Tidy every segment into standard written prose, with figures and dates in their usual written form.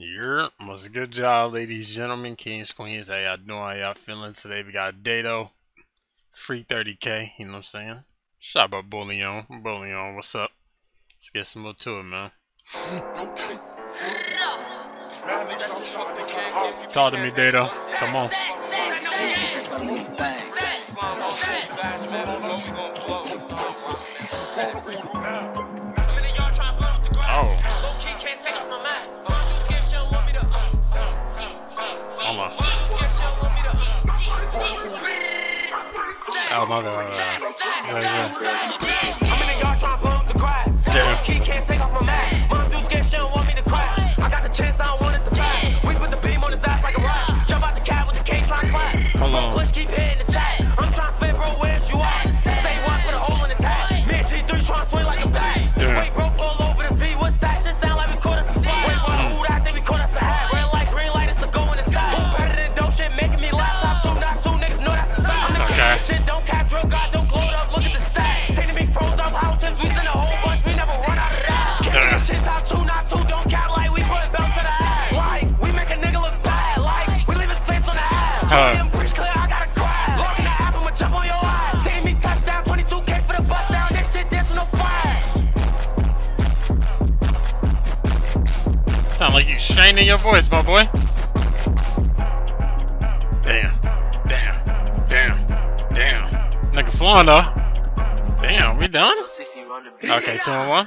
Yeah, what's a good job, ladies, gentlemen, kings, queens. How y'all doing? How y'all feeling today? We got Daidough, free 30K. You know what I'm saying? Shout out Borleone. Borleone, what's up? Let's get some more to it, man. Talk to me, Daidough. Come on. Oh. Oh my God. I'm in the yard trying to blow up the grass. Damn. Key can't take off my mask. Mom do scared, she don't want me to crash. I got the chance, I don't want it to pass. We put the beam on his ass like a rock. Jump out the cab with the cane, try to clap. Hold on. Push, keep hitting the chat. I'm trying to spit, bro, where's you at? Say what, put a hole in his hat. Man, G3 trying to swing like a bat. Wait, bro, all over the V. What's that? Shit sound like we caught us a flat. Wait, what? Who that? I think we caught us a hat. Red light, green light, it's a go in the sky. Who better than dope shit making me laugh? Top two, not two niggas know that's a fact. I'm the king of shit, don't catch. God, don't glow up, look at the stats. Sending me froze up houses, we send a whole bunch, we never run out of that. Damn. Shit top two, not two, don't count like we put a belt to the ass. Like, we make a nigga look bad, like, we leave his face on the ass. Damn, breach clear, I gotta cry. Lock in the app, I'ma jump on your eyes. Team me touchdown, 22K for the bust down, this shit, there's no fire. Sound like you shining your voice, my boy. Damn, damn, damn, damn. Nigga flowing though. Damn, we done? Okay, 2-1.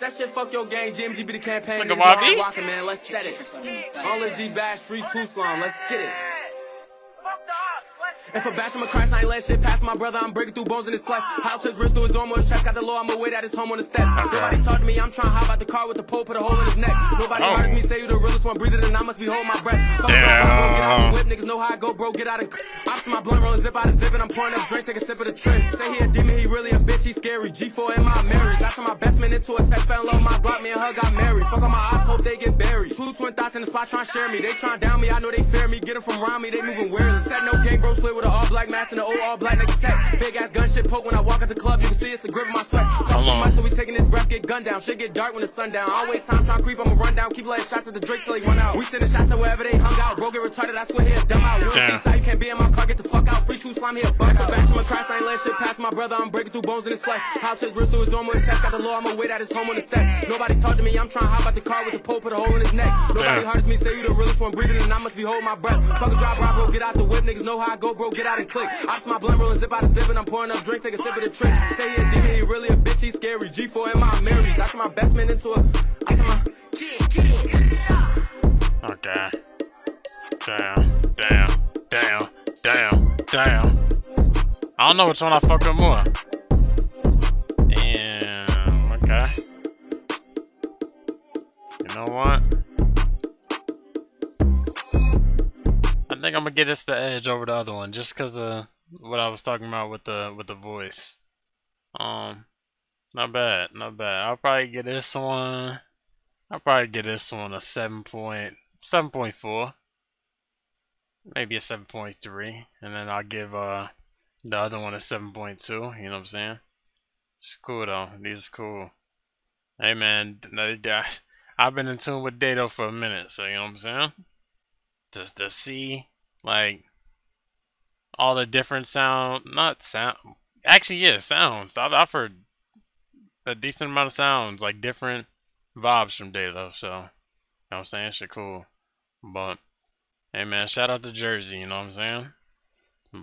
That shit fuck your game, GMG be the campaign. Look at YB. Rockin', man, let's set it. All in G-Bash, free Q-Slam, let's get it. If a bash, I'ma crash, I ain't let shit pass my brother, I'm breaking through bones in his flesh. House is ripped through his dorm with his chest, got the law, I'ma wait at his home on the steps. Okay. Nobody talk to me, I'm trying to hop out the car with the pole, put a hole in his neck. Nobody hurts me, say you the realest one, breathe it and I must be holding my breath. Fuck yeah. Whip niggas know how I go, bro, get out of ops my blunt, roll zip out of zip, and I'm pouring up drink, take a sip of the trend. Say he a demon, he really a bitch, he scary. G4 in my mirrors, that's my best man into a sex, fell in love, my block, me and her got married. Fuck on my ops, hope they get buried. Two twin thoughts in the spot trying to share me, they trying to down me, I know they fear me, get them from around me, they moving weird. Set no gang, bro, slid with an all-black mask and an old all-black nigga tech. Big-ass gun shit poke when I walk at the club. You can see it's a grip in my sweat. Talk too much, so we taking this breath, get gunned down. Shit get dark when it's sundown. Always time trying to creep, I'ma run down. Keep letting shots at the Drake till he run out. We sending shots at wherever they hung out. Bro, get retarded, I swear he's dumb out. You don't see how you can't be in my car, get the fuck out. Free Q-Slam, here, bust the back from a crash. I ain't letting shit pass my brother, I'm breaking through bones in his flesh. House his wrist through his dorm with his chest. Got the law, I'ma wait at his home on the steps. Nobody talk to me, I'm trying to hop out the car with the pole, put a hole in his neck. Nobody hurts me, say you the realest one, breathing and I must be holding my breath. Fuck a drive, bro, get out the whip, niggas know how I go, bro, get out and click. Ops my blunt, rollin' zip out of zip, and I'm pouring up drink, take a sip of the trick. Say he a demon, he really a bitch, he scary. G4 in my memories, I turn my best man into a. I turn my okay. Damn, damn, damn, damn, damn. I don't know which one I fuck up more. Damn, okay. You know what? I think I'm gonna get us the edge over the other one just because of what I was talking about with the voice. Not bad, not bad. I'll probably get this one a 7.4, maybe a 7.3, and then I'll give the other one a 7.2. You know what I'm saying? It's cool though. These are cool. Hey man, I've been in tune with Daidough for a minute, so you know what I'm saying? Just to see. Like all the different sounds. I've heard a decent amount of sounds, like different vibes from Daidough. So, you know what I'm saying? Shit cool. But, hey man, shout out to Jersey, you know what I'm saying?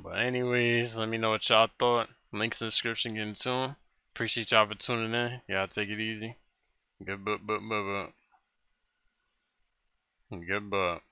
But anyways, let me know what y'all thought. Links in the description, get in tune. Appreciate y'all for tuning in. Y'all take it easy. Good bup.